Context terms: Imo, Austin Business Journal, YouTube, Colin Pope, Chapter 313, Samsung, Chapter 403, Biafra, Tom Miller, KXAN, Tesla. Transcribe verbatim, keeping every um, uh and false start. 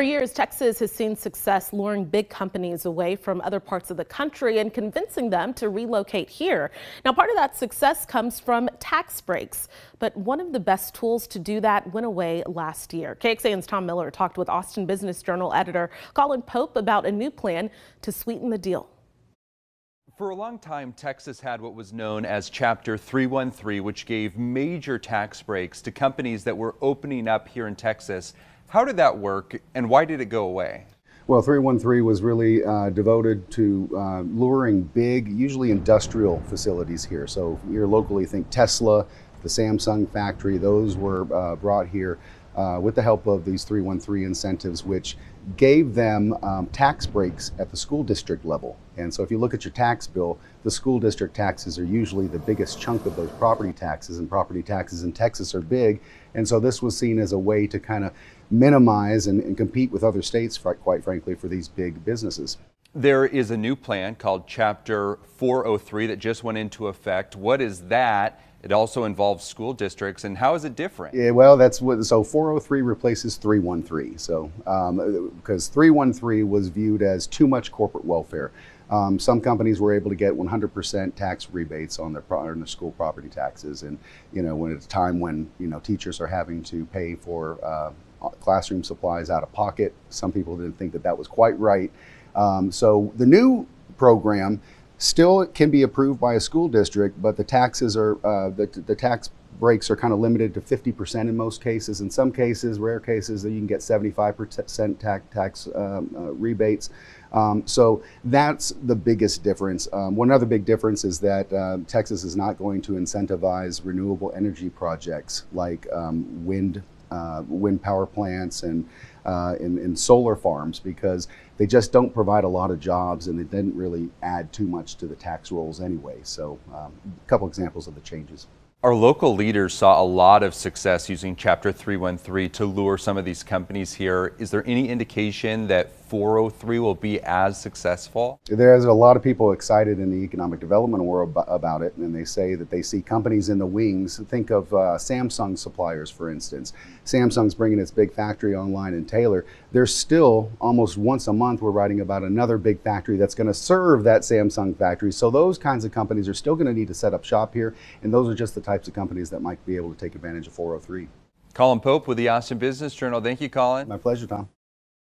For years, Texas has seen success luring big companies away from other parts of the country and convincing them to relocate here. Now, part of that success comes from tax breaks, but one of the best tools to do that went away last year. K X A N's Tom Miller talked with Austin Business Journal editor Colin Pope about a new plan to sweeten the deal. For a long time, Texas had what was known as Chapter three one three, which gave major tax breaks to companies that were opening up here in Texas. How did that work, and why did it go away? Well, three one three was really uh, devoted to uh, luring big, usually industrial facilities here. So here locally, think Tesla, the Samsung factory. Those were uh, brought here uh, with the help of these three one three incentives, which gave them um, tax breaks at the school district level. And so if you look at your tax bill, the school district taxes are usually the biggest chunk of those property taxes, and property taxes in Texas are big. And so this was seen as a way to kind of minimize and, and compete with other states, quite frankly, for these big businesses. There is a new plan called Chapter four oh three that just went into effect. What is that? It also involves school districts, and how is it different? Yeah, well, that's what, so four oh three replaces three one three. So, um, because three one three was viewed as too much corporate welfare. Um, some companies were able to get one hundred percent tax rebates on their, on their school property taxes. And, you know, when it's a time when, you know, teachers are having to pay for uh, classroom supplies out of pocket, some people didn't think that that was quite right. Um, so the new program still can be approved by a school district, but the taxes are uh, the, the tax breaks are kind of limited to fifty percent in most cases. In some cases, rare cases, you can get seventy-five percent tax, tax um, uh, rebates. Um, so that's the biggest difference. Um, one other big difference is that uh, Texas is not going to incentivize renewable energy projects like um, wind Uh, wind power plants and, uh, and, and solar farms, because they just don't provide a lot of jobs and they didn't really add too much to the tax rolls anyway. So um, a couple examples of the changes. Our local leaders saw a lot of success using Chapter three one three to lure some of these companies here. Is there any indication that four oh three will be as successful? There's a lot of people excited in the economic development world about it, and they say that they see companies in the wings. Think of uh, Samsung suppliers, for instance. Samsung's bringing its big factory online in Taylor. There's still, almost once a month, we're writing about another big factory that's going to serve that Samsung factory. So those kinds of companies are still going to need to set up shop here, and those are just the types of companies that might be able to take advantage of four oh three. Colin Pope with the Austin Business Journal. Thank you, Colin. My pleasure, Tom.